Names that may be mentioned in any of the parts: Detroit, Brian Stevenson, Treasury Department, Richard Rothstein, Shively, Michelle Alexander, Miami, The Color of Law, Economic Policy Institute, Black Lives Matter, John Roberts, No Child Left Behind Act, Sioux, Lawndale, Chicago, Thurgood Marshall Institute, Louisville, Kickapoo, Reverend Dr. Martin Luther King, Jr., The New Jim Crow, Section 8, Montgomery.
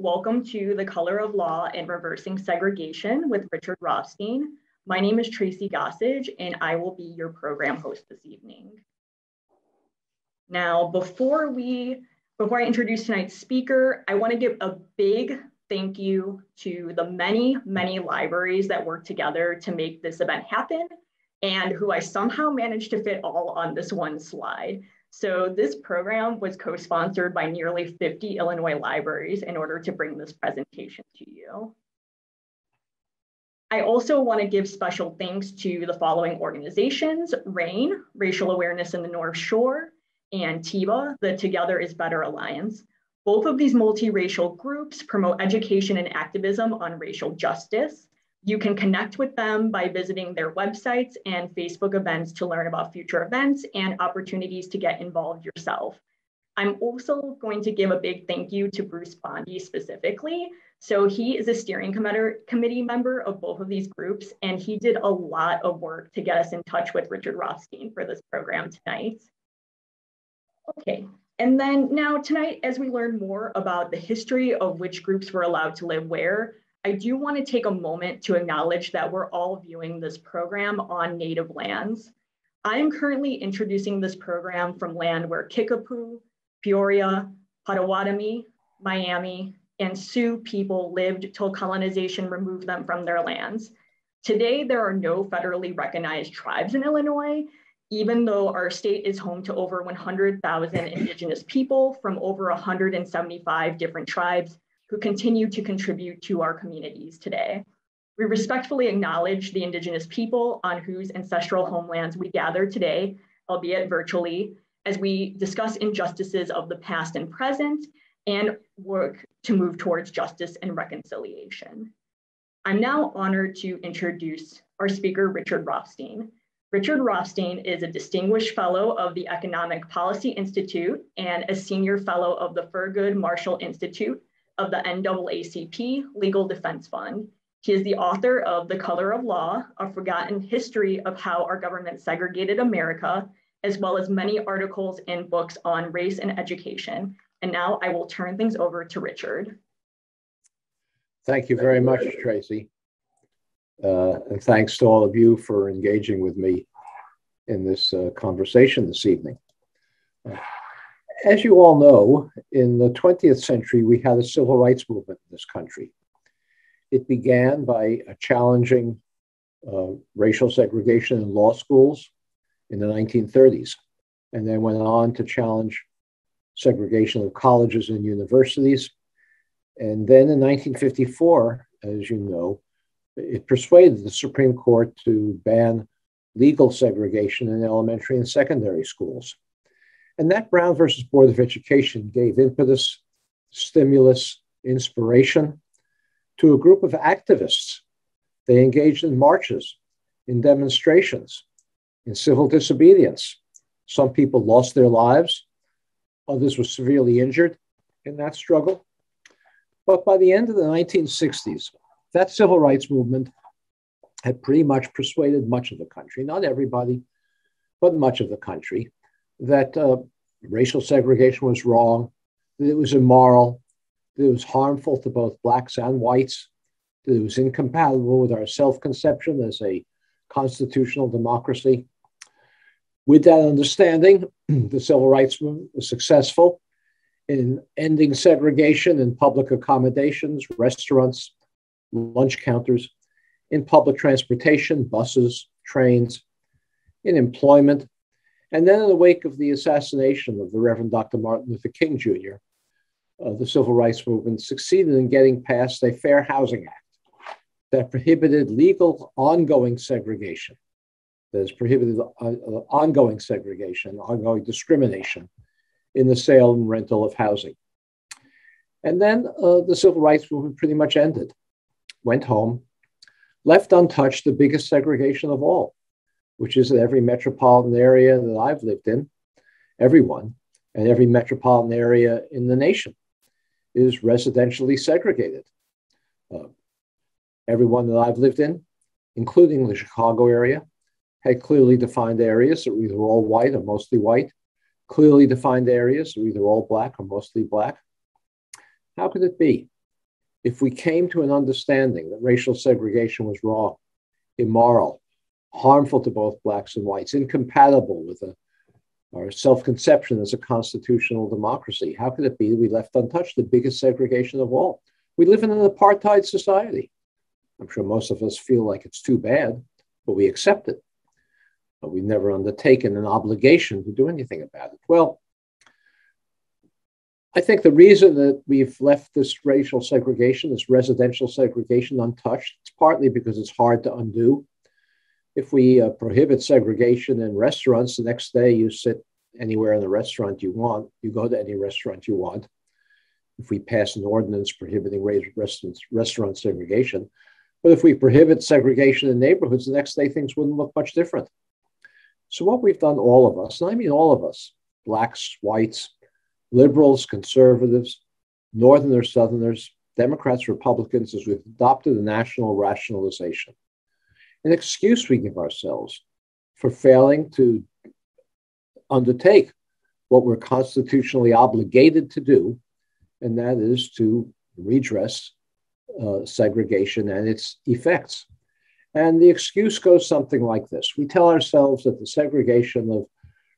Welcome to The Color of Law and Reversing Segregation with Richard Rothstein. My name is Tracy Gossage, and I will be your program host this evening. Now, before I introduce tonight's speaker, I want to give a big thank you to the many, many libraries that work together to make this event happen and who I somehow managed to fit all on this one slide. So this program was co-sponsored by nearly 50 Illinois libraries in order to bring this presentation to you. I also want to give special thanks to the following organizations: RAIN, Racial Awareness in the North Shore, and TIBA, the Together is Better Alliance. Both of these multiracial groups promote education and activism on racial justice. You can connect with them by visiting their websites and Facebook events to learn about future events and opportunities to get involved yourself. I'm also going to give a big thank you to Bruce Bondi specifically. So he is a steering committee member of both of these groups, and he did a lot of work to get us in touch with Richard Rothstein for this program tonight. Okay. And then now tonight, as we learn more about the history of which groups were allowed to live where, I do want to take a moment to acknowledge that we're all viewing this program on Native lands. I am currently introducing this program from land where Kickapoo, Peoria, Potawatomi, Miami, and Sioux people lived till colonization removed them from their lands. Today, there are no federally recognized tribes in Illinois, even though our state is home to over 100,000 indigenous people from over 175 different tribes who continue to contribute to our communities today. We respectfully acknowledge the indigenous people on whose ancestral homelands we gather today, albeit virtually, as we discuss injustices of the past and present and work to move towards justice and reconciliation. I'm now honored to introduce our speaker, Richard Rothstein. Richard Rothstein is a distinguished fellow of the Economic Policy Institute and a senior fellow of the Thurgood Marshall Institute of the NAACP Legal Defense Fund. He is the author of The Color of Law, A Forgotten History of How Our Government Segregated America, as well as many articles and books on race and education. And now I will turn things over to Richard. Thank you very much, Tracy. And thanks to all of you for engaging with me in this conversation this evening. As you all know, in the 20th century, we had a civil rights movement in this country. It began by challenging racial segregation in law schools in the 1930s, and then went on to challenge segregation of colleges and universities. And then in 1954, as you know, it persuaded the Supreme Court to ban legal segregation in elementary and secondary schools. And that Brown versus Board of Education gave impetus, stimulus, inspiration to a group of activists. They engaged in marches, in demonstrations, in civil disobedience. Some people lost their lives. Others were severely injured in that struggle. But by the end of the 1960s, that civil rights movement had pretty much persuaded much of the country, not everybody, but much of the country, that racial segregation was wrong, that it was immoral, that it was harmful to both blacks and whites, that it was incompatible with our self-conception as a constitutional democracy. With that understanding, the civil rights movement was successful in ending segregation in public accommodations, restaurants, lunch counters, in public transportation, buses, trains, in employment. And then in the wake of the assassination of the Reverend Dr. Martin Luther King, Jr., the civil rights movement succeeded in getting passed a Fair Housing Act that prohibited legal ongoing segregation, that has prohibited ongoing segregation, ongoing discrimination in the sale and rental of housing. And then the civil rights movement pretty much ended, went home, left untouched the biggest segregation of all, which is in every metropolitan area that I've lived in, everyone, and every metropolitan area in the nation is residentially segregated. Everyone that I've lived in, including the Chicago area, had clearly defined areas that were either all white or mostly white, clearly defined areas that were either all black or mostly black. How could it be If we came to an understanding that racial segregation was wrong, immoral, harmful to both blacks and whites, incompatible with our self-conception as a constitutional democracy, how could it be that we left untouched the biggest segregation of all? We live in an apartheid society. I'm sure most of us feel like it's too bad, but we accept it. But we've never undertaken an obligation to do anything about it. Well, I think the reason that we've left this racial segregation, this residential segregation untouched, it's partly because it's hard to undo. If we prohibit segregation in restaurants, the next day you sit anywhere in the restaurant you want, you go to any restaurant you want. If we pass an ordinance prohibiting restaurant segregation, but if we prohibit segregation in neighborhoods, the next day things wouldn't look much different. So what we've done, all of us, and I mean all of us, blacks, whites, liberals, conservatives, northerners, southerners, Democrats, Republicans, is we've adopted a national rationalization, an excuse we give ourselves for failing to undertake what we're constitutionally obligated to do, and that is to redress segregation and its effects. And the excuse goes something like this. We tell ourselves that the segregation of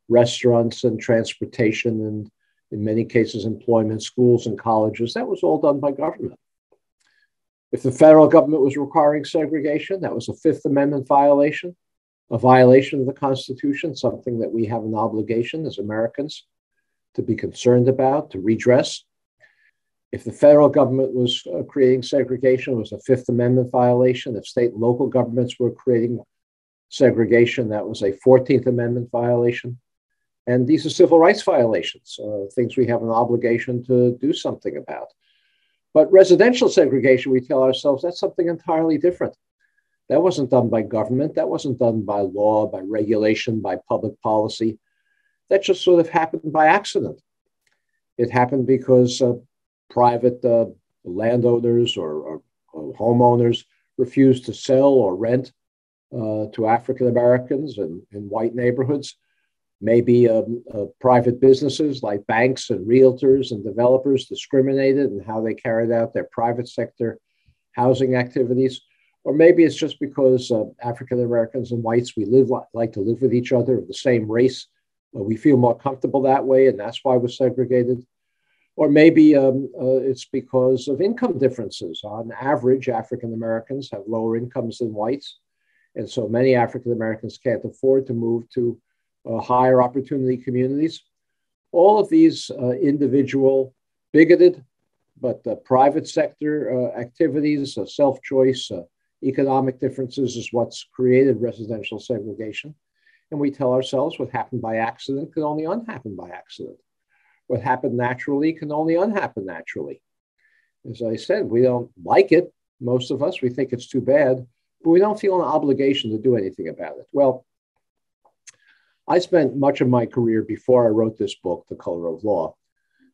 restaurants and transportation and, in many cases, employment, schools and colleges, that was all done by government. If the federal government was requiring segregation, that was a Fifth Amendment violation, a violation of the Constitution, something that we have an obligation as Americans to be concerned about, to redress. If the federal government was creating segregation, it was a Fifth Amendment violation. If state and local governments were creating segregation, that was a 14th Amendment violation. And these are civil rights violations, things we have an obligation to do something about. But residential segregation, we tell ourselves, that's something entirely different. That wasn't done by government. That wasn't done by law, by regulation, by public policy. That just sort of happened by accident. It happened because private landowners or homeowners refused to sell or rent to African Americans in white neighborhoods. Maybe private businesses like banks and realtors and developers discriminated in how they carried out their private sector housing activities. Or maybe it's just because African Americans and whites, we like to live with each other of the same race. We feel more comfortable that way, and that's why we're segregated. Or maybe it's because of income differences. On average, African Americans have lower incomes than whites. And so many African Americans can't afford to move to higher opportunity communities. All of these individual, bigoted, but private sector activities, self-choice, economic differences is what's created residential segregation. And we tell ourselves what happened by accident can only unhappen by accident. What happened naturally can only unhappen naturally. As I said, we don't like it. Most of us, we think it's too bad, but we don't feel an obligation to do anything about it. Well, I spent much of my career before I wrote this book, The Color of Law,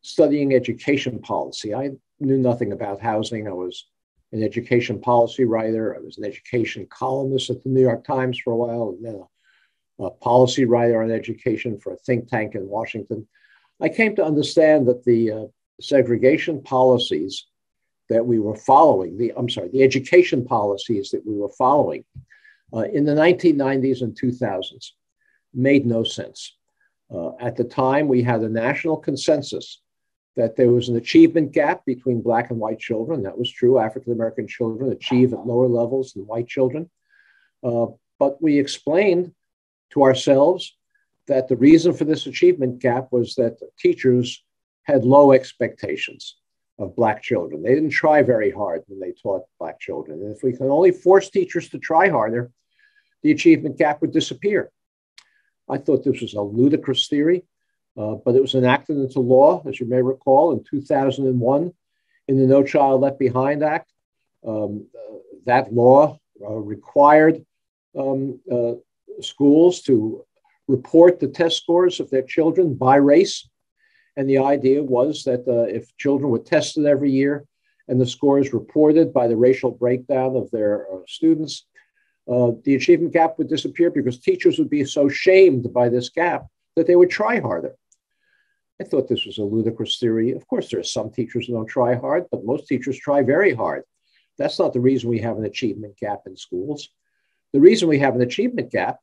studying education policy. I knew nothing about housing. I was an education policy writer. I was an education columnist at the New York Times for a while, and then a policy writer on education for a think tank in Washington. I came to understand that the segregation policies that we were following, the education policies that we were following in the 1990s and 2000s, made no sense. At the time, we had a national consensus that there was an achievement gap between black and white children. That was true. African-American children achieve at lower levels than white children. But we explained to ourselves that the reason for this achievement gap was that teachers had low expectations of black children. They didn't try very hard when they taught black children. And if we can only force teachers to try harder, the achievement gap would disappear. I thought this was a ludicrous theory, but it was enacted into law, as you may recall, in 2001 in the No Child Left Behind Act. That law required schools to report the test scores of their children by race. And the idea was that if children were tested every year and the scores reported by the racial breakdown of their students, the achievement gap would disappear because teachers would be so shamed by this gap that they would try harder. I thought this was a ludicrous theory. Of course, there are some teachers who don't try hard, but most teachers try very hard. That's not the reason we have an achievement gap in schools. The reason we have an achievement gap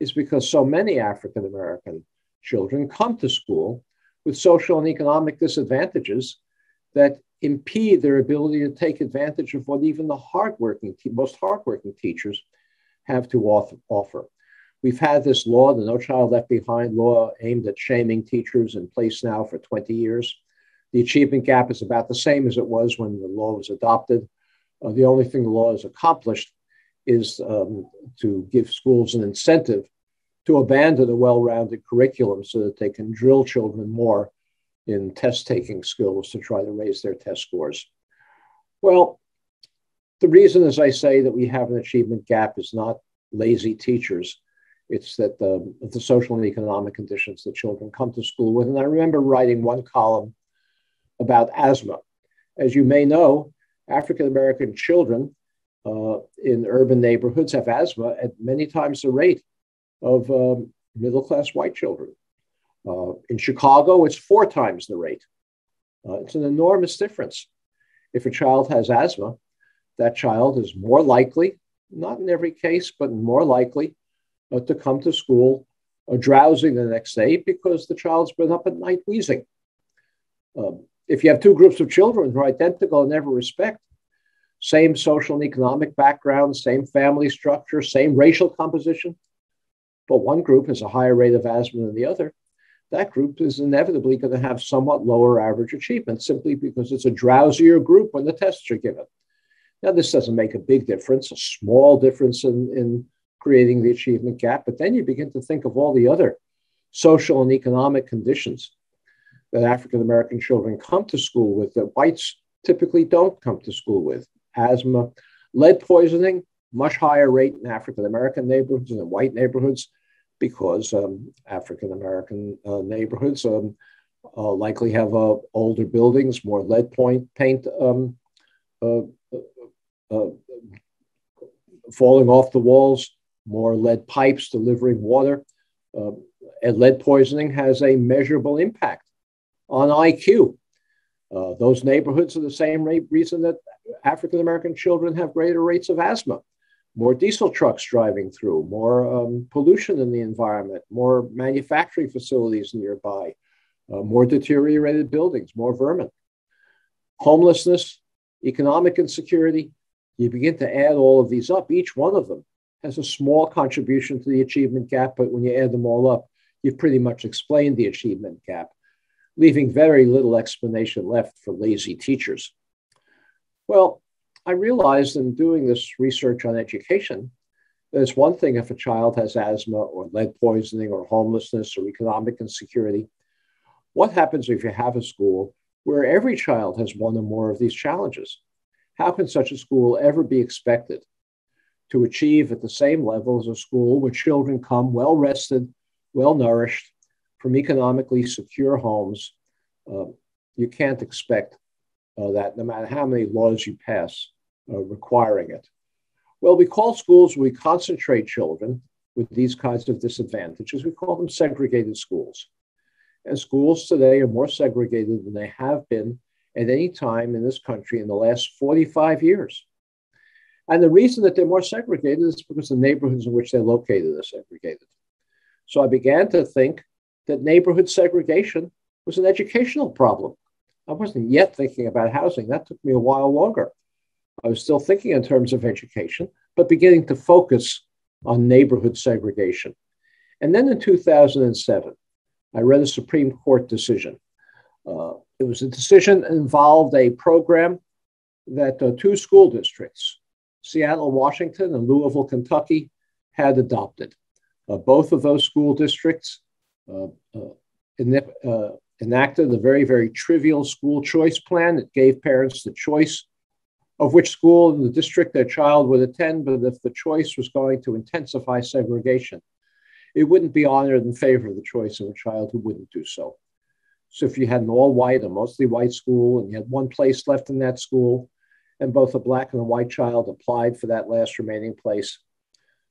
is because so many African-American children come to school with social and economic disadvantages that impede their ability to take advantage of what even the hardworking, most hardworking teachers have to offer. We've had this law, the No Child Left Behind law, aimed at shaming teachers, in place now for 20 years. The achievement gap is about the same as it was when the law was adopted. The only thing the law has accomplished is to give schools an incentive to abandon a well-rounded curriculum so that they can drill children more in test-taking skills to try to raise their test scores. Well, the reason, as I say, that we have an achievement gap is not lazy teachers. It's that the social and economic conditions that children come to school with. And I remember writing one column about asthma. As you may know, African-American children in urban neighborhoods have asthma at many times the rate of middle-class white children. In Chicago, it's 4 times the rate. It's an enormous difference. If a child has asthma, that child is more likely, not in every case, but more likely to come to school drowsing the next day because the child's been up at night wheezing. If you have 2 groups of children who are identical in every respect, same social and economic background, same family structure, same racial composition, but one group has a higher rate of asthma than the other, that group is inevitably going to have somewhat lower average achievement simply because it's a drowsier group when the tests are given. Now, this doesn't make a big difference, a small difference in creating the achievement gap, but then you begin to think of all the other social and economic conditions that African-American children come to school with that whites typically don't come to school with. Asthma, lead poisoning, much higher rate in African-American neighborhoods than in white neighborhoods because African-American neighborhoods likely have older buildings, more lead paint falling off the walls, more lead pipes delivering water. And lead poisoning has a measurable impact on IQ. Those neighborhoods are the same reason that African-American children have greater rates of asthma. More diesel trucks driving through, more pollution in the environment, more manufacturing facilities nearby, more deteriorated buildings, more vermin. Homelessness, economic insecurity. You begin to add all of these up. Each one of them has a small contribution to the achievement gap, but when you add them all up, you've pretty much explained the achievement gap, leaving very little explanation left for lazy teachers. Well, I realized in doing this research on education, that it's one thing if a child has asthma or lead poisoning or homelessness or economic insecurity. What happens if you have a school where every child has one or more of these challenges? How can such a school ever be expected to achieve at the same level as a school where children come well-rested, well-nourished from economically secure homes? You can't expect that no matter how many laws you pass requiring it. Well, we call schools where we concentrate children with these kinds of disadvantages, we call them segregated schools. And schools today are more segregated than they have been at any time in this country in the last 45 years. And the reason that they're more segregated is because the neighborhoods in which they're located are segregated. So I began to think that neighborhood segregation was an educational problem. I wasn't yet thinking about housing. That took me a while longer. I was still thinking in terms of education, but beginning to focus on neighborhood segregation. And then in 2007, I read a Supreme Court decision. It was a decision that involved a program that 2 school districts, Seattle, Washington, and Louisville, Kentucky, had adopted. Both of those school districts enacted a very, very trivial school choice plan. It gave parents the choice of which school in the district their child would attend, but if the choice was going to intensify segregation, it wouldn't be honored in favor of the choice of a child who wouldn't do so. So if you had an all-white or mostly white school and you had 1 place left in that school and both a black and a white child applied for that last remaining place,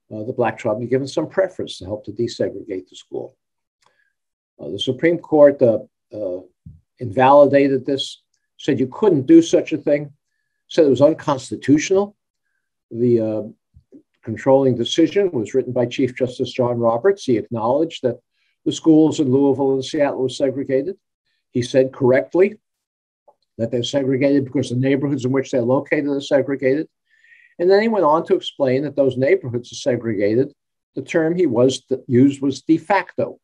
the black child would be given some preference to help to desegregate the school. The Supreme Court invalidated this, said you couldn't do such a thing, said it was unconstitutional. The controlling decision was written by Chief Justice John Roberts. He acknowledged that the schools in Louisville and Seattle were segregated. He said correctly that they're segregated because the neighborhoods in which they're located are segregated. And then he went on to explain that those neighborhoods are segregated. The term he used was de facto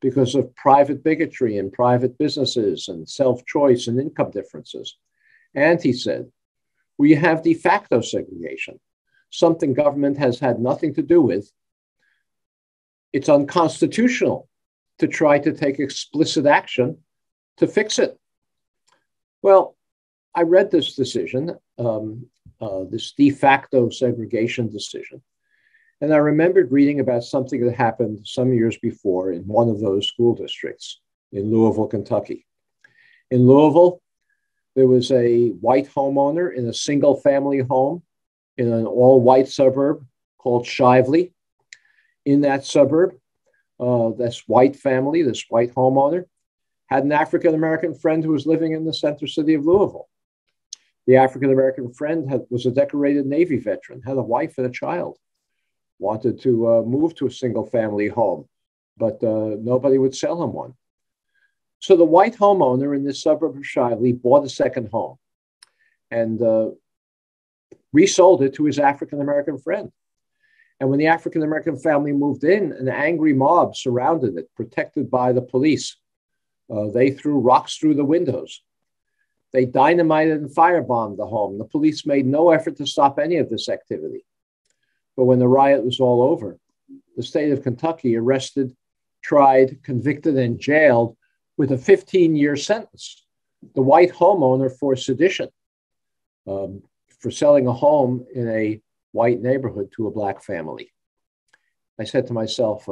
because of private bigotry and private businesses and self-choice and income differences. And he said, we have de facto segregation, something government has had nothing to do with. It's unconstitutional to try to take explicit action to fix it. Well, I read this decision, this de facto segregation decision, and I remembered reading about something that happened some years before in one of those school districts in Louisville, Kentucky. In Louisville, there was a white homeowner in a single-family home in an all-white suburb called Shively. In that suburb, this white family, this white homeowner, had an African-American friend who was living in the center city of Louisville. The African-American friend was a decorated Navy veteran, had a wife and a child, wanted to move to a single-family home, but nobody would sell him one. So the white homeowner in this suburb of Shively bought a second home and resold it to his African-American friend. And when the African-American family moved in, an angry mob surrounded it, protected by the police. They threw rocks through the windows. They dynamited and firebombed the home. The police made no effort to stop any of this activity. But when the riot was all over, the state of Kentucky arrested, tried, convicted, and jailed with a 15-year sentence the white homeowner for sedition, for selling a home in a white neighborhood to a black family. I said to myself,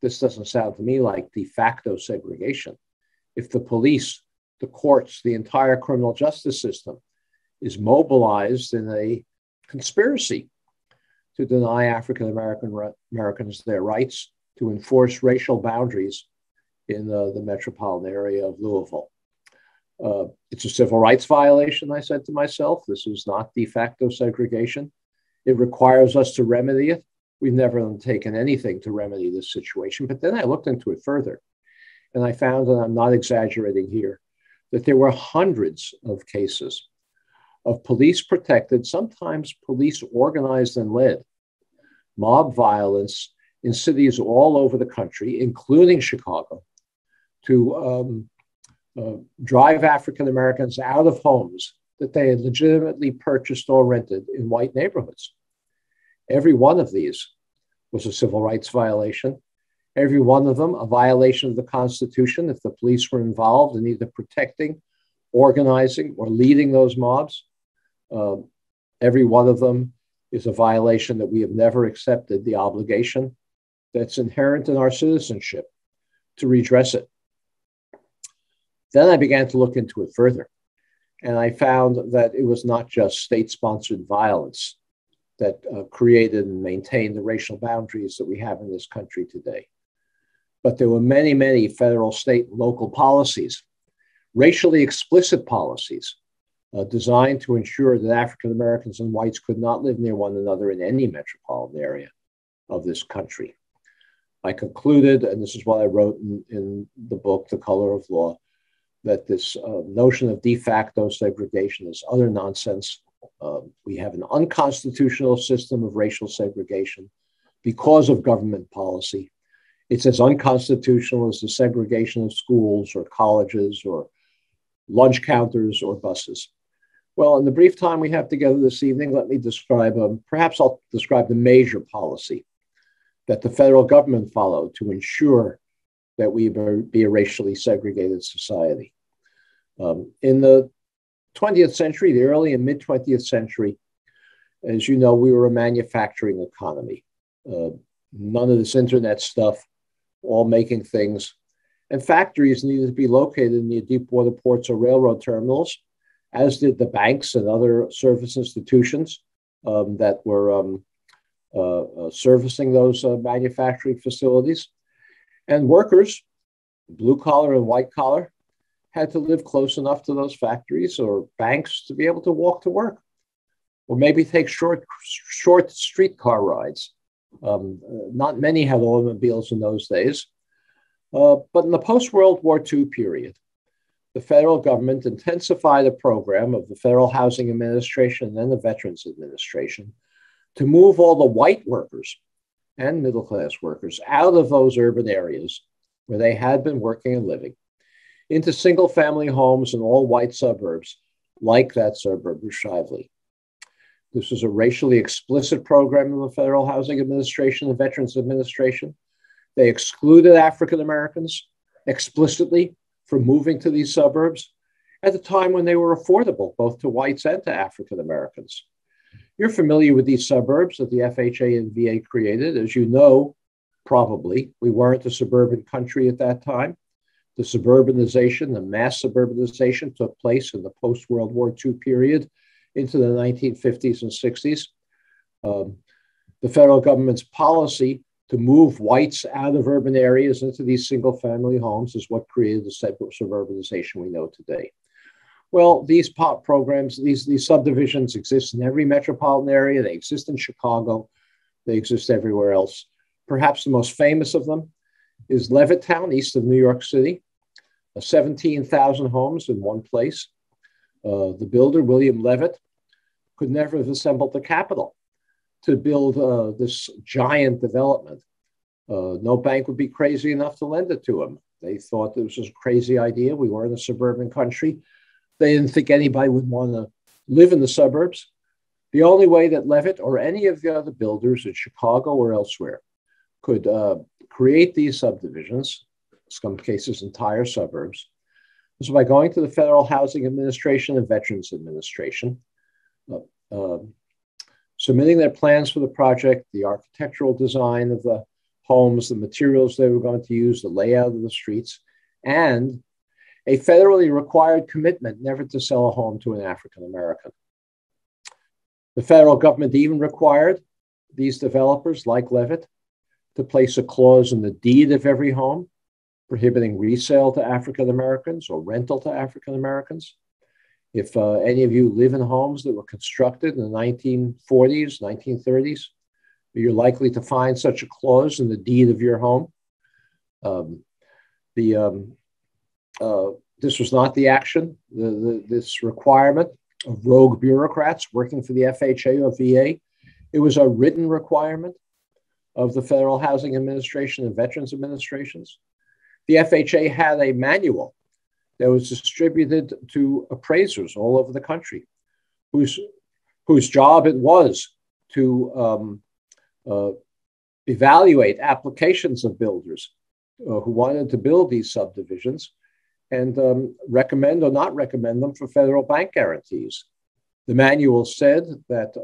this doesn't sound to me like de facto segregation. If the police, the courts, the entire criminal justice system is mobilized in a conspiracy to deny African Americans their rights, to enforce racial boundaries in the metropolitan area of Louisville. It's a civil rights violation, I said to myself. This is not de facto segregation. It requires us to remedy it. We've never undertaken anything to remedy this situation. But then I looked into it further, and I found, and I'm not exaggerating here, that there were hundreds of cases of police-protected, sometimes police-organized and led, mob violence in cities all over the country, including Chicago, to drive African-Americans out of homes that they had legitimately purchased or rented in white neighborhoods. Every one of these was a civil rights violation. Every one of them a violation of the Constitution if the police were involved in either protecting, organizing, or leading those mobs. Every one of them is a violation that we have never accepted the obligation that's inherent in our citizenship to redress it. Then I began to look into it further, and I found that it was not just state-sponsored violence that created and maintained the racial boundaries that we have in this country today, but there were many, many federal, state, and local policies, racially explicit policies, designed to ensure that African Americans and whites could not live near one another in any metropolitan area of this country. I concluded, and this is what I wrote in the book, The Color of Law, that this notion of de facto segregation is utter nonsense. We have an unconstitutional system of racial segregation because of government policy. It's as unconstitutional as the segregation of schools or colleges or lunch counters or buses. Well, in the brief time we have together this evening, let me describe, perhaps I'll describe the major policy that the federal government followed to ensure that we be a racially segregated society. In the 20th century, the early and mid-20th century, as you know, we were a manufacturing economy. None of this internet stuff, all making things. And factories needed to be located near deep water ports or railroad terminals, as did the banks and other service institutions that were servicing those manufacturing facilities. And workers, blue collar and white collar, had to live close enough to those factories or banks to be able to walk to work, or maybe take short streetcar rides. Not many had automobiles in those days. But in the post-World War II period, the federal government intensified a program of the Federal Housing Administration and then the Veterans Administration to move all the white workers and middle-class workers out of those urban areas where they had been working and living into single-family homes in all-white suburbs like that suburb of Shively. This was a racially explicit program of the Federal Housing Administration and Veterans Administration. They excluded African Americans explicitly from moving to these suburbs at the time when they were affordable, both to whites and to African Americans. You're familiar with these suburbs that the FHA and VA created. As you know, probably, we weren't a suburban country at that time. The suburbanization, the mass suburbanization took place in the post-World War II period into the 1950s and 60s. The federal government's policy to move whites out of urban areas into these single-family homes is what created the suburbanization we know today. Well, these POP programs, these subdivisions exist in every metropolitan area. They exist in Chicago. They exist everywhere else. Perhaps the most famous of them is Levittown, east of New York City, 17,000 homes in one place. The builder, William Levitt, could never have assembled the capital to build this giant development. No bank would be crazy enough to lend it to him. They thought this was a crazy idea. We were in a suburban country. They didn't think anybody would want to live in the suburbs. The only way that Levitt or any of the other builders in Chicago or elsewhere could create these subdivisions, in some cases entire suburbs, was by going to the Federal Housing Administration and Veterans Administration, submitting their plans for the project, the architectural design of the homes, the materials they were going to use, the layout of the streets, and a federally required commitment never to sell a home to an African American. The federal government even required these developers, like Levitt, to place a clause in the deed of every home prohibiting resale to African Americans or rental to African Americans. If any of you live in homes that were constructed in the 1940s, 1930s, you're likely to find such a clause in the deed of your home. This was not the action. This requirement of rogue bureaucrats working for the FHA or VA, it was a written requirement of the Federal Housing Administration and Veterans Administrations. The FHA had a manual that was distributed to appraisers all over the country, whose job it was to evaluate applications of builders who wanted to build these subdivisions and recommend or not recommend them for federal bank guarantees. The manual said that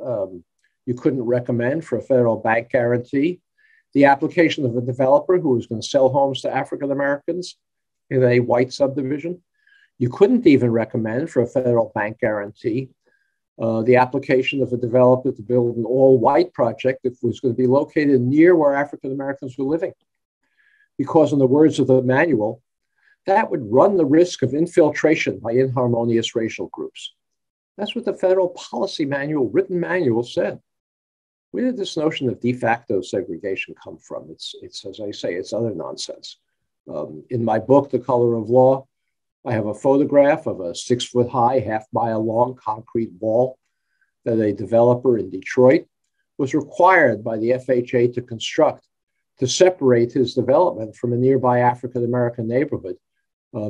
you couldn't recommend for a federal bank guarantee the application of a developer who was going to sell homes to African Americans in a white subdivision. You couldn't even recommend for a federal bank guarantee the application of a developer to build an all-white project that was going to be located near where African Americans were living, because in the words of the manual, that would run the risk of infiltration by inharmonious racial groups. That's what the federal policy manual, written manual, said. Where did this notion of de facto segregation come from? It's as I say, it's other nonsense. In my book, The Color of Law, I have a photograph of a 6-foot-high, half-mile-long concrete wall that a developer in Detroit was required by the FHA to construct to separate his development from a nearby African-American neighborhood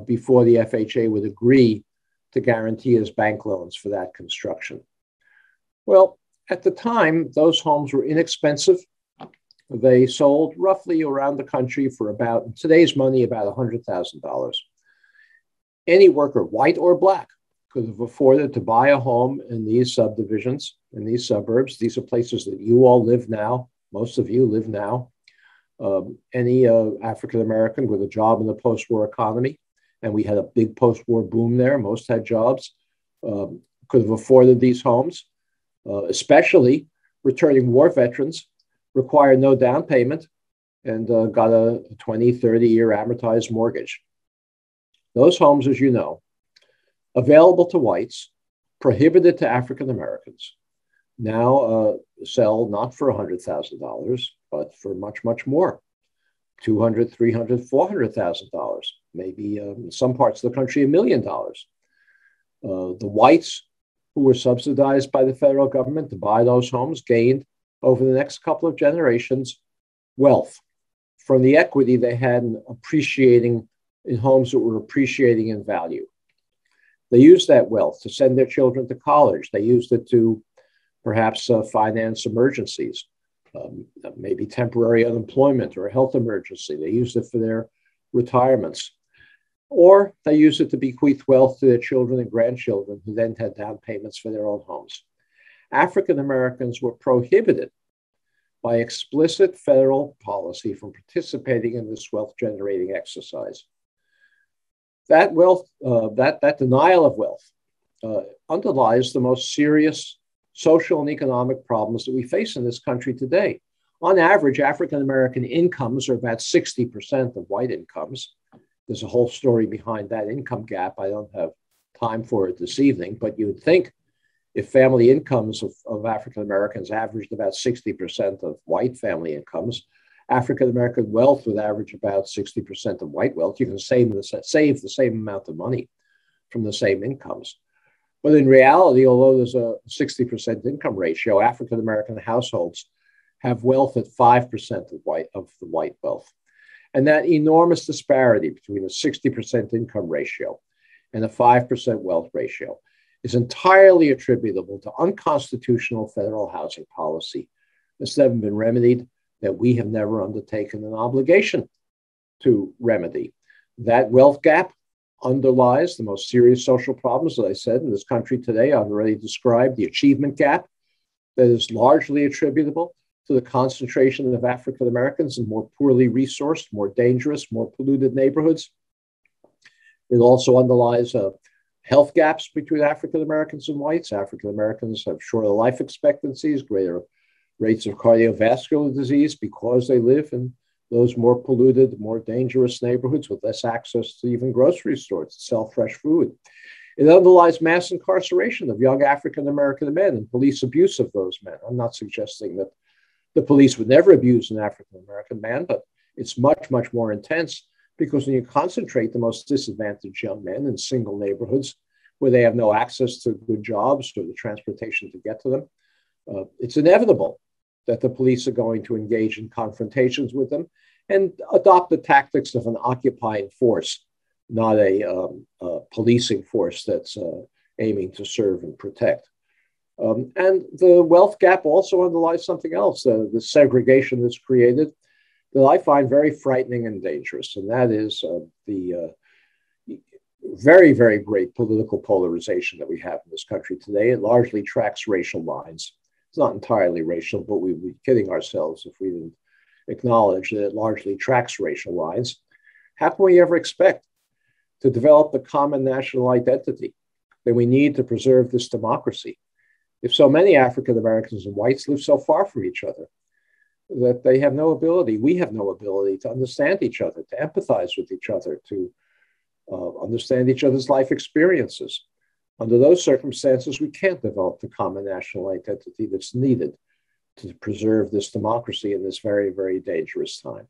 before the FHA would agree to guarantee his bank loans for that construction. Well, at the time, those homes were inexpensive. They sold roughly around the country for about, in today's money, about $100,000. Any worker, white or black, could have afforded to buy a home in these subdivisions, in these suburbs. These are places that you all live now. Most of you live now. Any African American with a job in the post-war economy, and we had a big post-war boom there, most had jobs, could have afforded these homes. Especially returning war veterans, required no down payment and got a 20-, 30-year amortized mortgage. Those homes, as you know, available to whites, prohibited to African Americans, now sell not for $100,000, but for much, much more, $200,000, $300,000, $400,000, maybe in some parts of the country, $1 million. The whites who were subsidized by the federal government to buy those homes gained over the next couple of generations wealth from the equity they had in appreciating in homes that were appreciating in value. They used that wealth to send their children to college. They used it to perhaps finance emergencies, maybe temporary unemployment or a health emergency. They used it for their retirements, or they used it to bequeath wealth to their children and grandchildren who then had down payments for their own homes. African Americans were prohibited by explicit federal policy from participating in this wealth-generating exercise. That wealth, that denial of wealth underlies the most serious social and economic problems that we face in this country today. On average, African American incomes are about 60% of white incomes. There's a whole story behind that income gap. I don't have time for it this evening, but you would think if family incomes of African Americans averaged about 60% of white family incomes, African American wealth would average about 60% of white wealth. You can save the same amount of money from the same incomes. But in reality, although there's a 60% income ratio, African American households have wealth at 5% of the white wealth. And that enormous disparity between a 60% income ratio and a 5% wealth ratio is entirely attributable to unconstitutional federal housing policy that's never been remedied, that we have never undertaken an obligation to remedy. That wealth gap underlies the most serious social problems, as I said, in this country today. I've already described the achievement gap that is largely attributable to the concentration of African Americans in more poorly resourced, more dangerous, more polluted neighborhoods. It also underlies health gaps between African Americans and whites. African Americans have shorter life expectancies, greater rates of cardiovascular disease because they live in those more polluted, more dangerous neighborhoods with less access to even grocery stores to sell fresh food. It underlies mass incarceration of young African American men and police abuse of those men. I'm not suggesting that the police would never abuse an African American man, but it's much, much more intense because when you concentrate the most disadvantaged young men in single neighborhoods where they have no access to good jobs or the transportation to get to them, it's inevitable that the police are going to engage in confrontations with them and adopt the tactics of an occupying force, not a policing force that's aiming to serve and protect. And the wealth gap also underlies something else, the segregation that's created that I find very frightening and dangerous, and that is the very, very great political polarization that we have in this country today. It largely tracks racial lines. It's not entirely racial, but we'd be kidding ourselves if we didn't acknowledge that it largely tracks racial lines. How can we ever expect to develop the common national identity that we need to preserve this democracy if so many African Americans and whites live so far from each other that they have no ability, we have no ability to understand each other, to empathize with each other, to understand each other's life experiences? Under those circumstances, we can't develop the common national identity that's needed to preserve this democracy in this very, very dangerous time.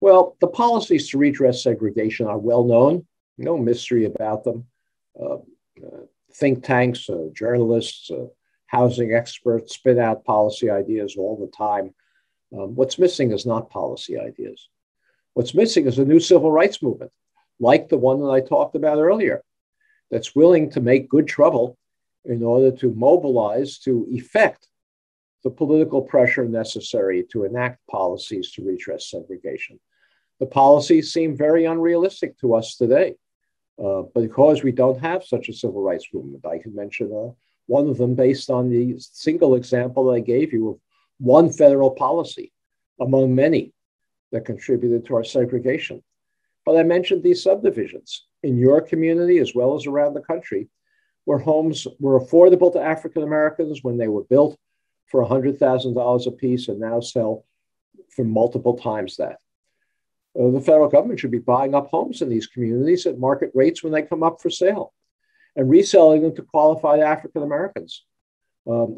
Well, the policies to redress segregation are well known, no mystery about them. Think tanks, journalists, housing experts spit out policy ideas all the time. What's missing is not policy ideas. What's missing is a new civil rights movement, like the one that I talked about earlier, that's willing to make good trouble in order to mobilize to effect the political pressure necessary to enact policies to redress segregation. The policies seem very unrealistic to us today, because we don't have such a civil rights movement. I can mention one of them based on the single example I gave you of one federal policy among many that contributed to our segregation. But I mentioned these subdivisions in your community as well as around the country where homes were affordable to African Americans when they were built for $100,000 a piece and now sell for multiple times that. The federal government should be buying up homes in these communities at market rates when they come up for sale and reselling them to qualified African Americans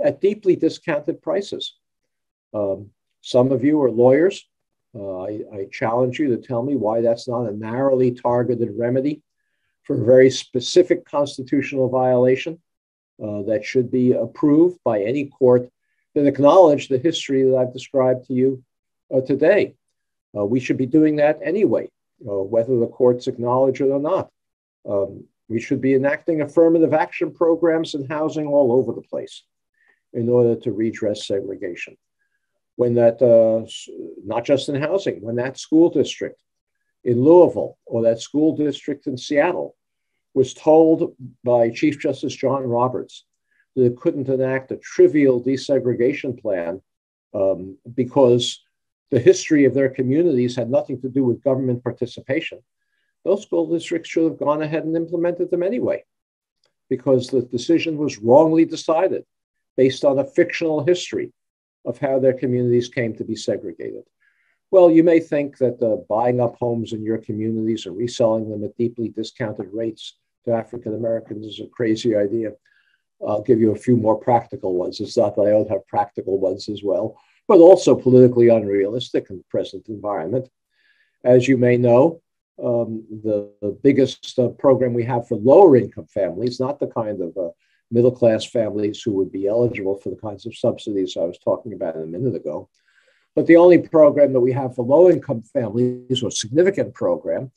at deeply discounted prices. Some of you are lawyers. I challenge you to tell me why that's not a narrowly targeted remedy for a very specific constitutional violation that should be approved by any court that acknowledge the history that I've described to you today. We should be doing that anyway, whether the courts acknowledge it or not. We should be enacting affirmative action programs in housing all over the place in order to redress segregation. When that, not just in housing, when that school district in Louisville or that school district in Seattle was told by Chief Justice John Roberts that it couldn't enact a trivial desegregation plan because the history of their communities had nothing to do with government participation, those school districts should have gone ahead and implemented them anyway, because the decision was wrongly decided based on a fictional history of how their communities came to be segregated. Well, you may think that buying up homes in your communities and reselling them at deeply discounted rates to African Americans is a crazy idea. I'll give you a few more practical ones. It's not that I don't have practical ones as well, but also politically unrealistic in the present environment. As you may know, the biggest program we have for lower income families, not the kind of middle class families who would be eligible for the kinds of subsidies I was talking about a minute ago, but the only program that we have for low income families, or significant program,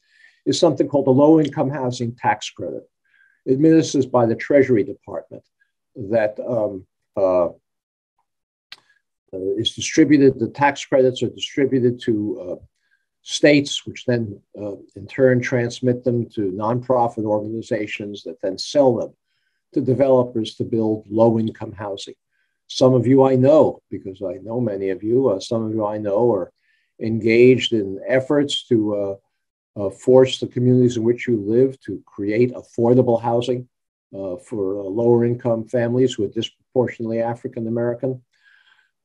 is something called the Low-Income Housing Tax Credit, administered by the Treasury Department, that is distributed. The tax credits are distributed to states, which then in turn transmit them to nonprofit organizations that then sell them to developers to build low-income housing. Some of you I know, because I know many of you, some of you I know are engaged in efforts to force the communities in which you live to create affordable housing for lower income families who are disproportionately African American.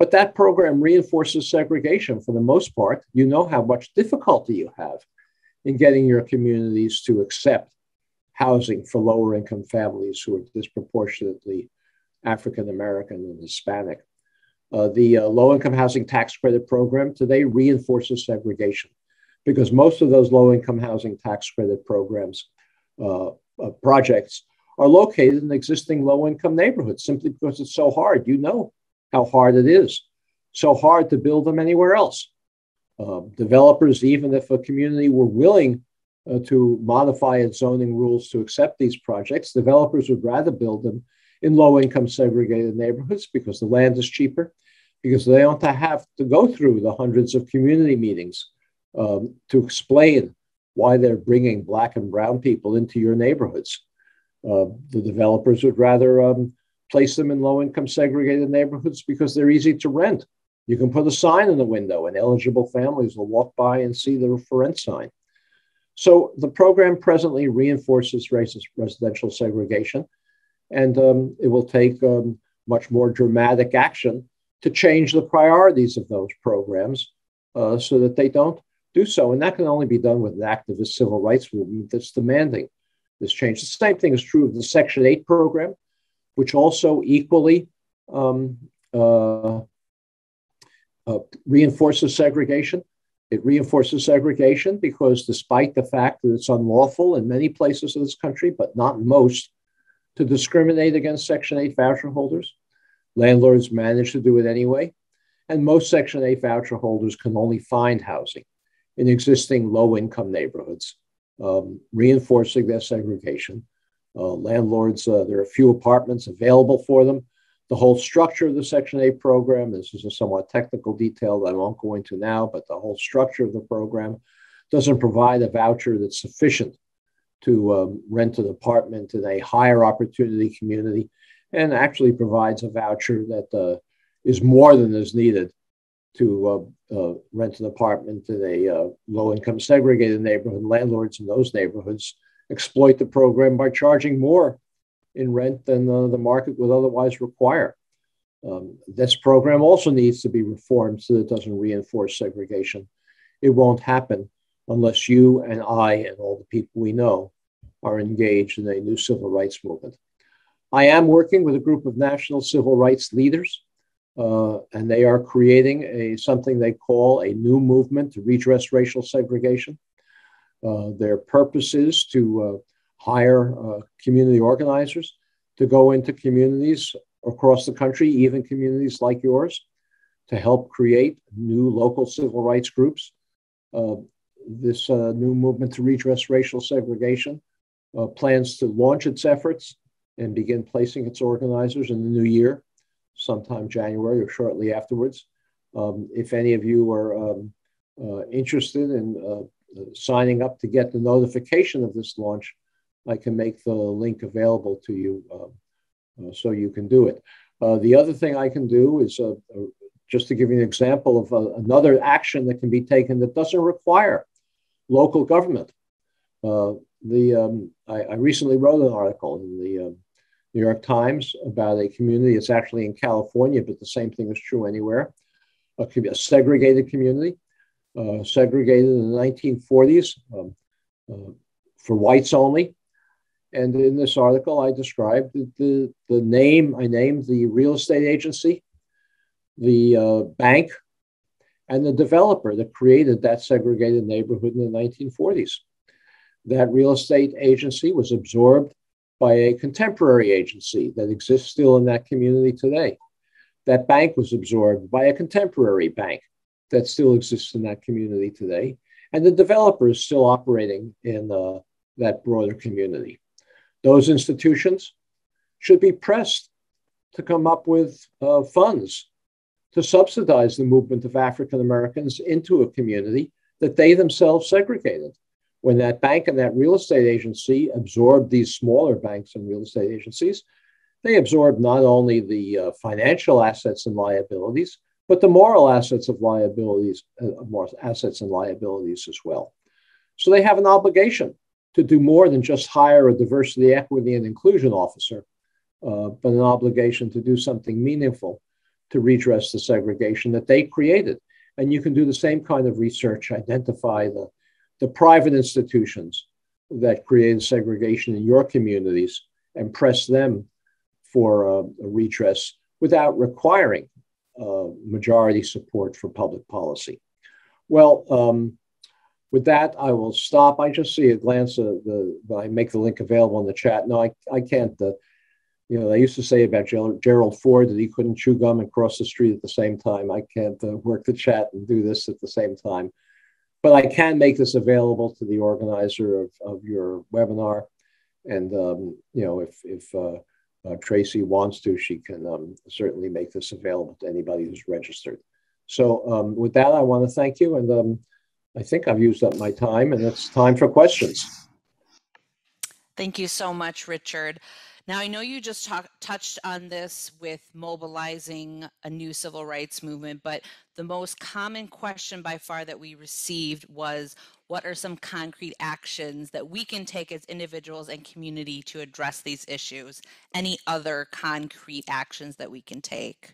But that program reinforces segregation for the most part. You know how much difficulty you have in getting your communities to accept housing for lower income families who are disproportionately African American and Hispanic. The Low Income Housing Tax Credit program today reinforces segregation because most of those low income housing tax credit programs, projects are located in existing low income neighborhoods simply because it's so hard. You know how hard it is. So hard to build them anywhere else. Developers, even if a community were willing to modify its zoning rules to accept these projects, developers would rather build them in low-income segregated neighborhoods because the land is cheaper, because they don't have to go through the hundreds of community meetings to explain why they're bringing Black and Brown people into your neighborhoods. The developers would rather place them in low-income segregated neighborhoods because they're easy to rent. You can put a sign in the window and eligible families will walk by and see the for rent sign. So the program presently reinforces racist residential segregation, and it will take much more dramatic action to change the priorities of those programs so that they don't do so. And that can only be done with an activist civil rights movement that's demanding this change. The same thing is true of the Section 8 program, which also equally reinforces segregation. It reinforces segregation because despite the fact that it's unlawful in many places of this country, but not most, to discriminate against Section 8 voucher holders, landlords manage to do it anyway. And most Section 8 voucher holders can only find housing in existing low-income neighborhoods, reinforcing their segregation. Landlords, there are few apartments available for them. The whole structure of the Section 8 program, this is a somewhat technical detail that I won't go into now, but the whole structure of the program doesn't provide a voucher that's sufficient to rent an apartment in a higher opportunity community, and actually provides a voucher that is more than is needed to rent an apartment in a low-income segregated neighborhood. Landlords in those neighborhoods exploit the program by charging more in rent than the market would otherwise require. This program also needs to be reformed so that it doesn't reinforce segregation. It won't happen unless you and I and all the people we know are engaged in a new civil rights movement. I am working with a group of national civil rights leaders, and they are creating something they call a new movement to redress racial segregation. Their purpose is to hire community organizers to go into communities across the country, even communities like yours, to help create new local civil rights groups. This new movement to redress racial segregation plans to launch its efforts and begin placing its organizers in the new year, sometime January or shortly afterwards. If any of you are interested in signing up to get the notification of this launch, I can make the link available to you so you can do it. The other thing I can do is just to give you an example of another action that can be taken that doesn't require local government. I recently wrote an article in the New York Times about a community. It's actually in California, but the same thing is true anywhere. A segregated community, segregated in the 1940s for whites only. And in this article, I described the name. I named the real estate agency, the bank, and the developer that created that segregated neighborhood in the 1940s. That real estate agency was absorbed by a contemporary agency that exists still in that community today. That bank was absorbed by a contemporary bank that still exists in that community today. And the developer is still operating in that broader community. Those institutions should be pressed to come up with funds to subsidize the movement of African Americans into a community that they themselves segregated. When that bank and that real estate agency absorbed these smaller banks and real estate agencies, they absorbed not only the financial assets and liabilities, but the moral assets of liabilities, as well. So they have an obligation to do more than just hire a diversity, equity, and inclusion officer, but an obligation to do something meaningful to redress the segregation that they created. And you can do the same kind of research, identify the private institutions that created segregation in your communities and press them for a redress without requiring majority support for public policy. Well, with that, I will stop. I just see a glance of I make the link available in the chat. No, I can't. You know, they used to say about Gerald Ford that he couldn't chew gum and cross the street at the same time. I can't work the chat and do this at the same time. But I can make this available to the organizer of your webinar. And, you know, if Tracy wants to, she can certainly make this available to anybody who's registered. So with that, I want to thank you. And I think I've used up my time, and it's time for questions. Thank you so much, Richard. Now, I know you just touched on this with mobilizing a new civil rights movement, but the most common question by far that we received was, what are some concrete actions that we can take as individuals and community to address these issues? Any other concrete actions that we can take?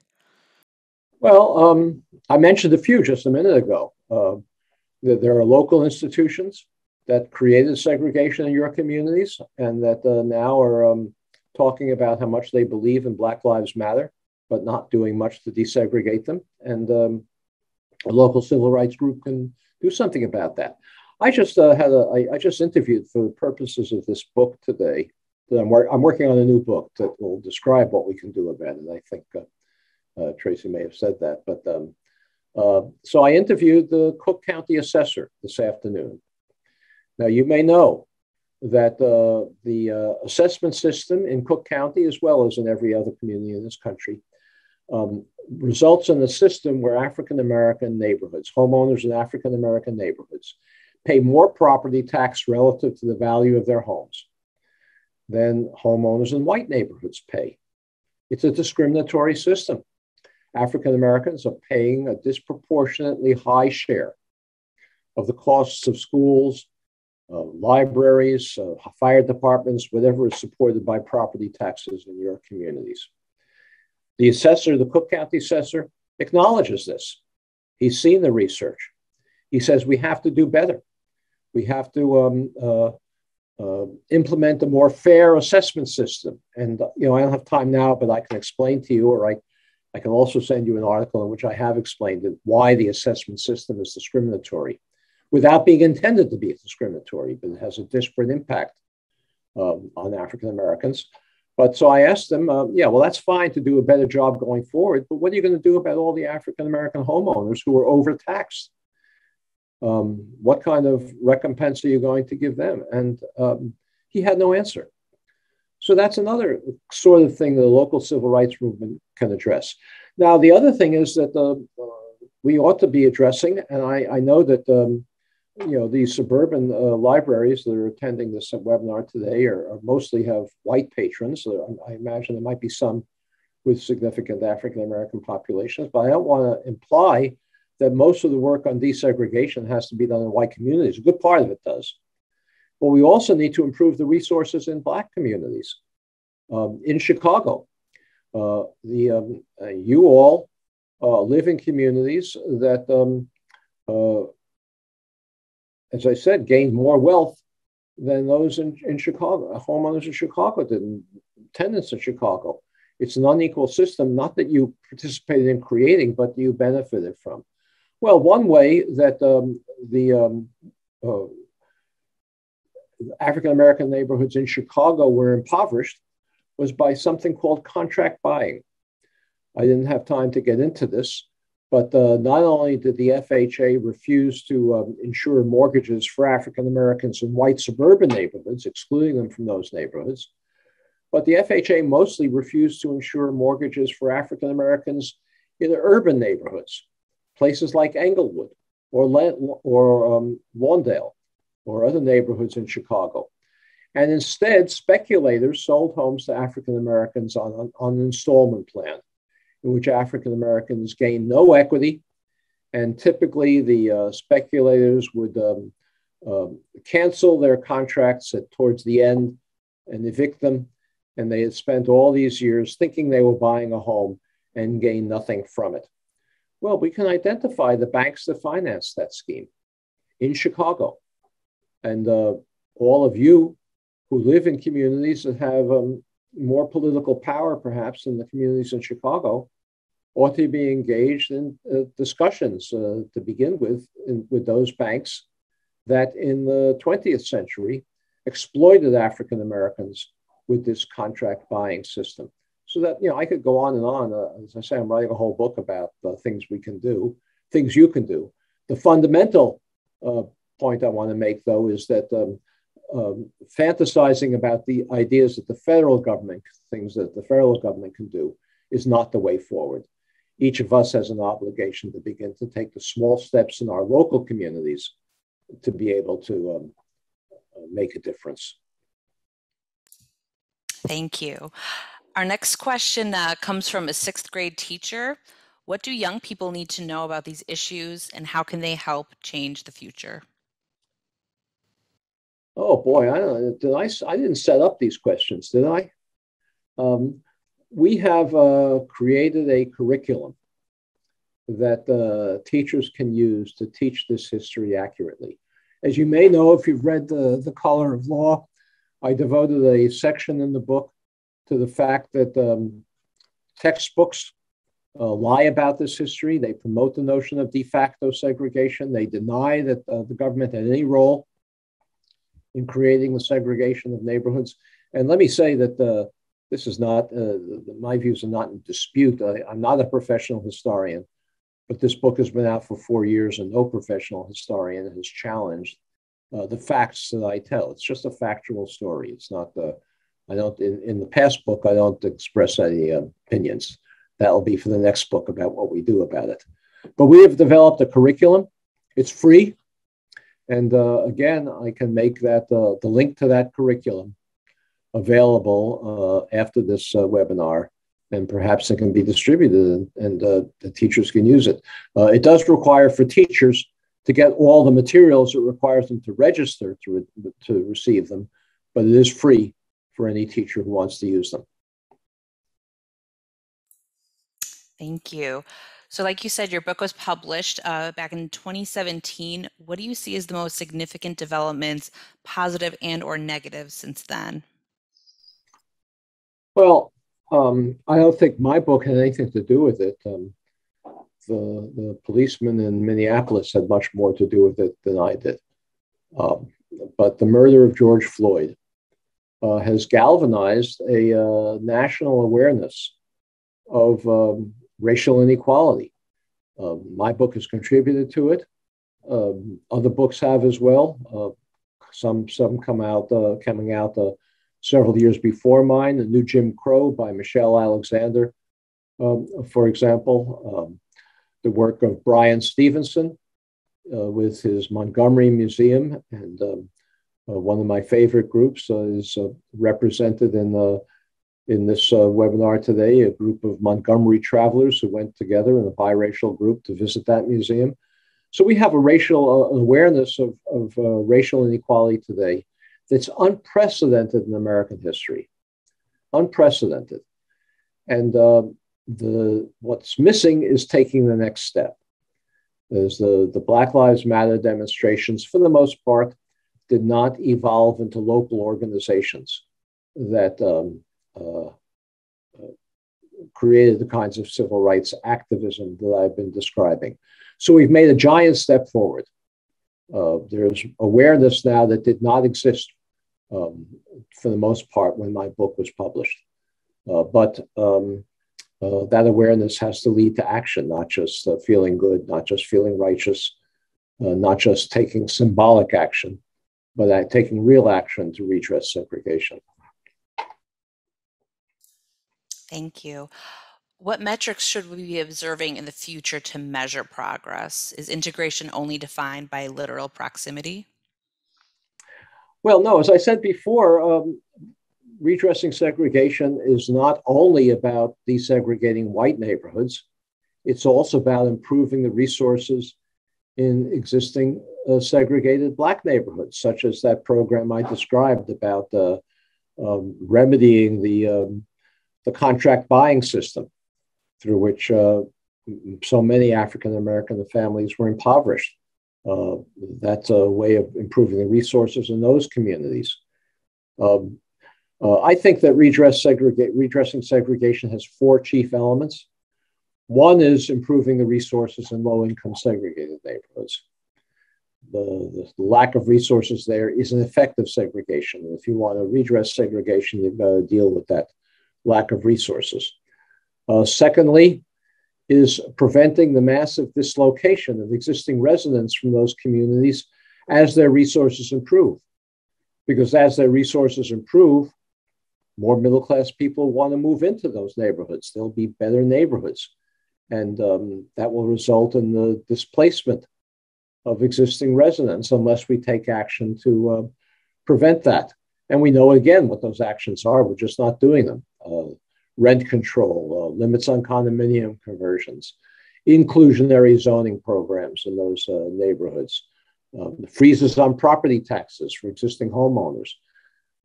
Well, I mentioned a few just a minute ago. There are local institutions that created segregation in your communities and that now are talking about how much they believe in Black Lives Matter, but not doing much to desegregate them. And a local civil rights group can do something about that. I just I just interviewed, for the purposes of this book today, that I'm working on a new book that will describe what we can do about it. I think Tracy may have said that. But so I interviewed the Cook County assessor this afternoon. Now, you may know that the assessment system in Cook County, as well as in every other community in this country, results in a system where African-American neighborhoods, homeowners in African-American neighborhoods, pay more property tax relative to the value of their homes than homeowners in white neighborhoods pay. It's a discriminatory system. African-Americans are paying a disproportionately high share of the costs of schools, libraries, fire departments, whatever is supported by property taxes in your communities. The assessor, the Cook County assessor, acknowledges this. He's seen the research. He says we have to do better. We have to implement a more fair assessment system. And, you know, I don't have time now, but I can explain to you, or I can also send you an article in which I have explained why the assessment system is discriminatory without being intended to be discriminatory, but it has a disparate impact on African Americans. But so I asked them, yeah, well, that's fine to do a better job going forward, but what are you going to do about all the African American homeowners who are overtaxed? What kind of recompense are you going to give them? And he had no answer. So that's another sort of thing that the local civil rights movement can address. Now, the other thing is that we ought to be addressing, and I know that you know, these suburban libraries that are attending this webinar today are mostly have white patrons. So I imagine there might be some with significant African-American populations, but I don't want to imply that most of the work on desegregation has to be done in white communities. A good part of it does. But we also need to improve the resources in Black communities. In Chicago, you all live in communities that as I said, gained more wealth than those in Chicago. Homeowners in Chicago didn't, tenants in Chicago. It's an unequal system, not that you participated in creating, but you benefited from. Well, one way that African-American neighborhoods in Chicago were impoverished was by something called contract buying. I didn't have time to get into this. But not only did the FHA refuse to insure mortgages for African Americans in white suburban neighborhoods, excluding them from those neighborhoods, but the FHA mostly refused to insure mortgages for African Americans in urban neighborhoods, places like Englewood or Lawndale or other neighborhoods in Chicago. And instead, speculators sold homes to African Americans on an installment plan, in which African Americans gain no equity, and typically the speculators would cancel their contracts towards the end and evict them. And they had spent all these years thinking they were buying a home and gained nothing from it. Well, we can identify the banks that financed that scheme in Chicago. And all of you who live in communities that have more political power, perhaps, in the communities in Chicago, ought to be engaged in discussions to begin with with those banks that in the 20th century exploited African Americans with this contract buying system. So that, you know, I could go on and on. As I say, I'm writing a whole book about things we can do, things you can do. The fundamental point I want to make, though, is that fantasizing about the ideas that the federal government, things that the federal government can do, is not the way forward. Each of us has an obligation to begin to take the small steps in our local communities to be able to make a difference. Thank you. Our next question comes from a 6th grade teacher. What do young people need to know about these issues, and how can they help change the future? Oh boy, I don't know. I didn't set up these questions, did I? We have created a curriculum that teachers can use to teach this history accurately. As you may know, if you've read The Color of Law, I devoted a section in the book to the fact that textbooks lie about this history. They promote the notion of de facto segregation. They deny that the government had any role in creating the segregation of neighborhoods. And let me say that this is not, my views are not in dispute. I'm not a professional historian, but this book has been out for 4 years and no professional historian has challenged the facts that I tell. It's just a factual story. It's not the, I don't, in the past book, I don't express any opinions. That'll be for the next book about what we do about it. But we have developed a curriculum. It's free. And again, I can make that the link to that curriculum available after this webinar, and perhaps it can be distributed and the teachers can use it. It does require for teachers to get all the materials. It requires them to register to receive them, but it is free for any teacher who wants to use them. Thank you. So like you said, your book was published back in 2017. What do you see as the most significant developments, positive and or negative, since then? Well, I don't think my book had anything to do with it. The policeman in Minneapolis had much more to do with it than I did. But the murder of George Floyd has galvanized a national awareness of racial inequality. My book has contributed to it. Other books have as well. Some coming out several years before mine, The New Jim Crow by Michelle Alexander, for example. The work of Brian Stevenson with his Montgomery Museum, and one of my favorite groups is represented in this webinar today, a group of Montgomery travelers who went together in a biracial group to visit that museum. So we have a racial awareness of racial inequality today that's unprecedented in American history, unprecedented. And what's missing is taking the next step. As the Black Lives Matter demonstrations, for the most part, did not evolve into local organizations that created the kinds of civil rights activism that I've been describing. So we've made a giant step forward. There's awareness now that did not exist for the most part when my book was published. But that awareness has to lead to action, not just feeling good, not just feeling righteous, not just taking symbolic action, but taking real action to redress segregation. Thank you. What metrics should we be observing in the future to measure progress? Is integration only defined by literal proximity? Well, no, as I said before, redressing segregation is not only about desegregating white neighborhoods, it's also about improving the resources in existing segregated Black neighborhoods, such as that program I described about remedying the contract buying system through which so many African-American families were impoverished. That's a way of improving the resources in those communities. I think that redressing segregation has four chief elements. One is improving the resources in low-income segregated neighborhoods. The lack of resources there is an effect of segregation. And if you want to redress segregation, you've got to deal with that lack of resources. Secondly, is preventing the massive dislocation of existing residents from those communities as their resources improve. Because as their resources improve, more middle-class people want to move into those neighborhoods. There'll be better neighborhoods. And that will result in the displacement of existing residents unless we take action to prevent that. And we know, again, what those actions are. We're just not doing them. Rent control, limits on condominium conversions, inclusionary zoning programs in those neighborhoods, the freezes on property taxes for existing homeowners.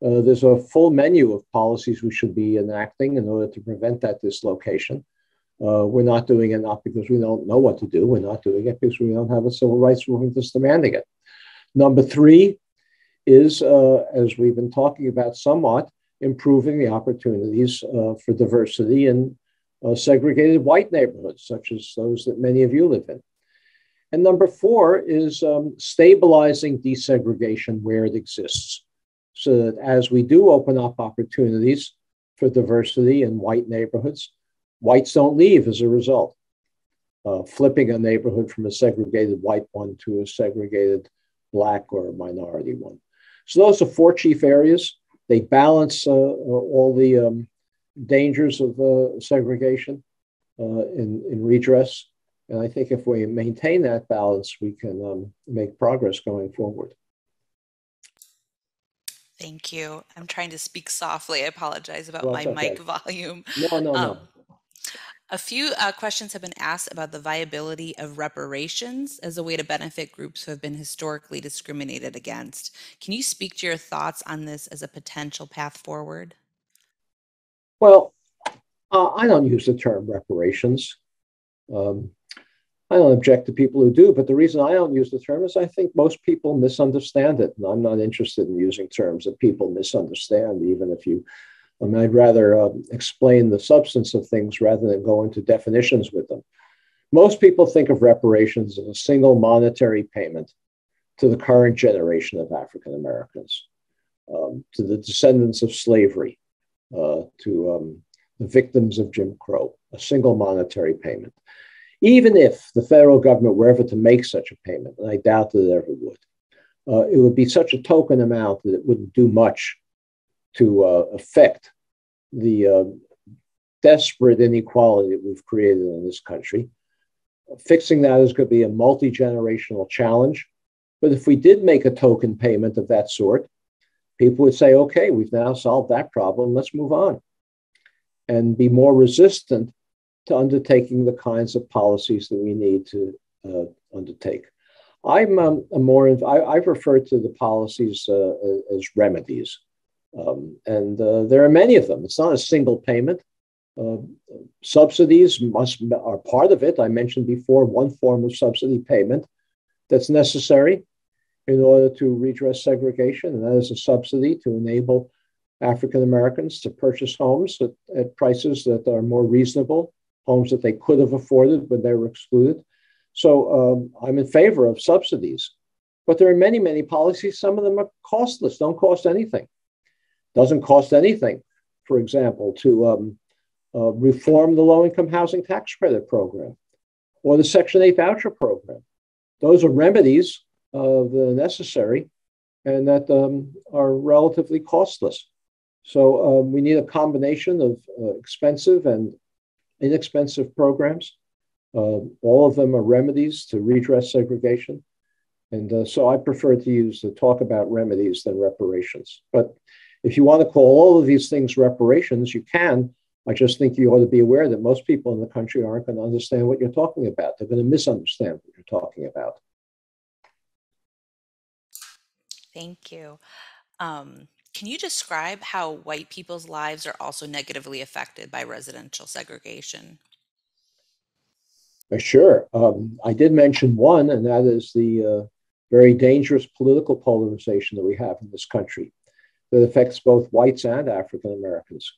There's a full menu of policies we should be enacting in order to prevent that dislocation. We're not doing it not because we don't know what to do. We're not doing it because we don't have a civil rights movement that's demanding it. Number three is, as we've been talking about somewhat, improving the opportunities for diversity in segregated white neighborhoods, such as those that many of you live in. And number four is stabilizing desegregation where it exists, so that as we do open up opportunities for diversity in white neighborhoods, whites don't leave as a result. Flipping a neighborhood from a segregated white one to a segregated Black or minority one. So those are four chief areas. They balance all the dangers of segregation in redress. And I think if we maintain that balance, we can make progress going forward. Thank you. I'm trying to speak softly. I apologize about my mic volume. No. A few questions have been asked about the viability of reparations as a way to benefit groups who have been historically discriminated against. Can you speak to your thoughts on this as a potential path forward? Well, I don't use the term reparations. I don't object to people who do, but the reason I don't use the term is I think most people misunderstand it, and I'm not interested in using terms that people misunderstand, even if you, I mean, I'd rather explain the substance of things rather than go into definitions with them. Most people think of reparations as a single monetary payment to the current generation of African Americans, to the descendants of slavery, to the victims of Jim Crow, a single monetary payment. Even if the federal government were ever to make such a payment, and I doubt that it ever would, it would be such a token amount that it wouldn't do much to affect the desperate inequality that we've created in this country. Fixing that is going to be a multi-generational challenge. But if we did make a token payment of that sort, people would say, okay, we've now solved that problem, let's move on, and be more resistant to undertaking the kinds of policies that we need to undertake. I've referred to the policies as remedies, and there are many of them. It's not a single payment. Subsidies are part of it. I mentioned before one form of subsidy payment that's necessary in order to redress segregation, and that is a subsidy to enable African Americans to purchase homes at prices that are more reasonable, homes that they could have afforded when they were excluded. So I'm in favor of subsidies, but there are many, many policies. Some of them are costless, don't cost anything. Doesn't cost anything, for example, to reform the Low-Income Housing Tax Credit program or the Section 8 voucher program. Those are remedies that are necessary and that are relatively costless. So we need a combination of expensive and inexpensive programs. All of them are remedies to redress segregation. And so I prefer to talk about remedies than reparations. But if you want to call all of these things reparations, you can. I just think you ought to be aware that most people in the country aren't going to understand what you're talking about. They're going to misunderstand what you're talking about. Thank you. Can you describe how white people's lives are also negatively affected by residential segregation? Sure. I did mention one, and that is the very dangerous political polarization that we have in this country that affects both whites and African Americans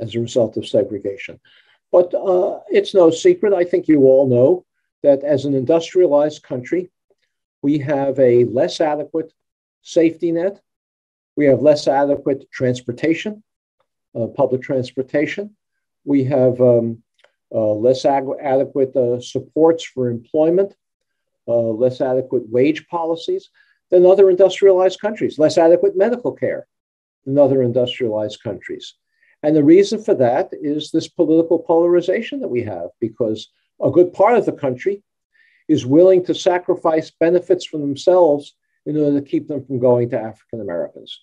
as a result of segregation. But it's no secret, I think you all know, that as an industrialized country, we have a less adequate safety net. We have less adequate transportation, public transportation. We have less adequate supports for employment, less adequate wage policies than other industrialized countries, less adequate medical care than other industrialized countries. And the reason for that is this political polarization that we have, because a good part of the country is willing to sacrifice benefits for themselves in order to keep them from going to African Americans.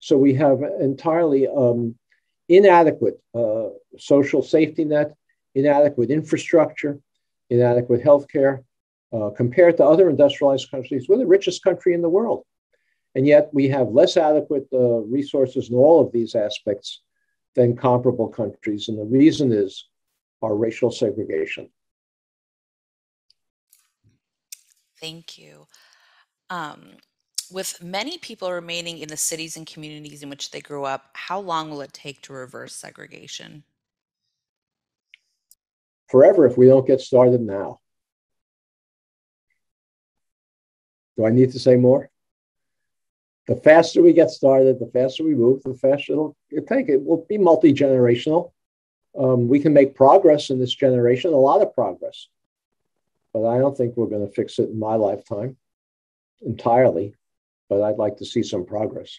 So we have entirely inadequate social safety net, inadequate infrastructure, inadequate healthcare, compared to other industrialized countries. We're the richest country in the world. And yet we have less adequate resources in all of these aspects than comparable countries. And the reason is our racial segregation. Thank you. With many people remaining in the cities and communities in which they grew up, how long will it take to reverse segregation? Forever, if we don't get started now. Do I need to say more? The faster we get started, the faster we move, the faster it'll take. It will be multi-generational. We can make progress in this generation, a lot of progress. But I don't think we're going to fix it in my lifetime entirely, but I'd like to see some progress.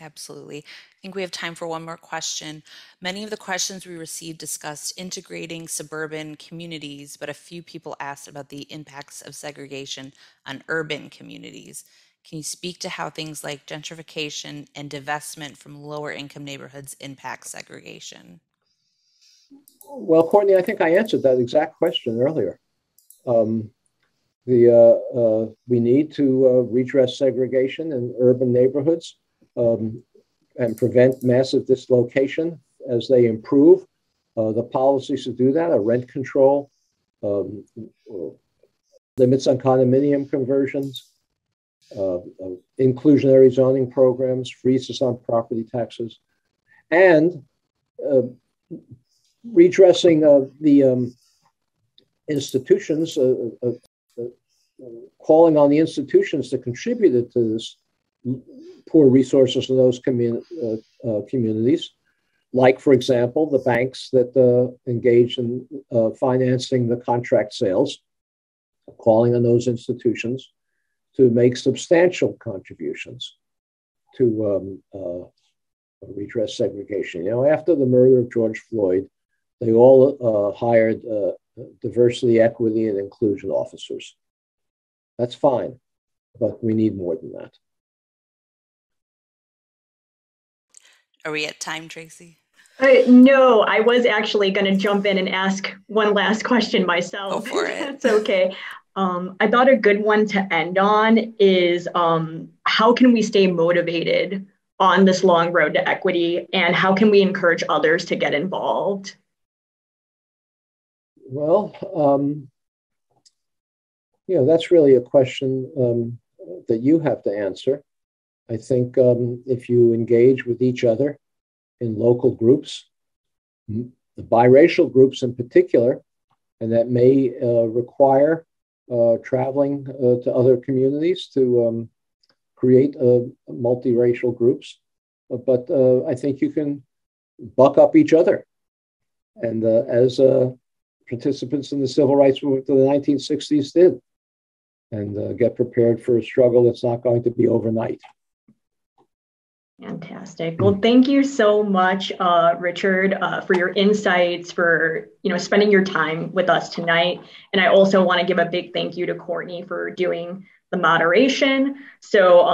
Absolutely. I think we have time for one more question. Many of the questions we received discussed integrating suburban communities, but a few people asked about the impacts of segregation on urban communities. Can you speak to how things like gentrification and divestment from lower income neighborhoods impact segregation? Well, Courtney, I think I answered that exact question earlier. We need to redress segregation in urban neighborhoods and prevent massive dislocation as they improve. the policies to do that are rent control, limits on condominium conversions, inclusionary zoning programs, freezes on property taxes, and redressing of the institutions, calling on the institutions that contributed to this poor resources in those communities, like, for example, the banks that engage in financing the contract sales, calling on those institutions to make substantial contributions to redress segregation. You know, after the murder of George Floyd, they all hired diversity, equity, and inclusion officers. That's fine, but we need more than that. Are we at time, Tracy? No, I was actually going to jump in and ask one last question myself. Go for it. That's okay. I thought a good one to end on is how can we stay motivated on this long road to equity, and how can we encourage others to get involved? Well, you know, that's really a question that you have to answer. I think if you engage with each other in local groups, the biracial groups in particular, and that may require traveling to other communities to create multiracial groups. But I think you can buck up each other. And as participants in the civil rights movement of the 1960s did, and get prepared for a struggle that's not going to be overnight. Fantastic. Well, thank you so much, Richard, for your insights, for spending your time with us tonight. And I also want to give a big thank you to Courtney for doing the moderation. So,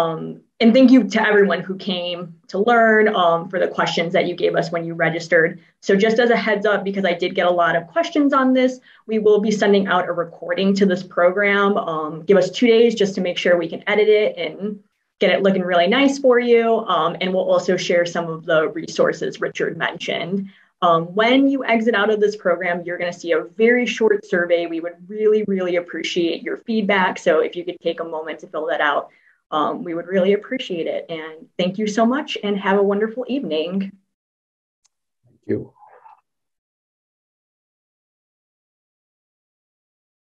and thank you to everyone who came to learn, for the questions that you gave us when you registered. So just as a heads up, because I did get a lot of questions on this, we will be sending out a recording to this program. Give us 2 days just to make sure we can edit it and get it looking really nice for you. And we'll also share some of the resources Richard mentioned. When you exit out of this program, you're going to see a very short survey. We would really, really appreciate your feedback. So if you could take a moment to fill that out, we would really appreciate it. And thank you so much, and have a wonderful evening. Thank you.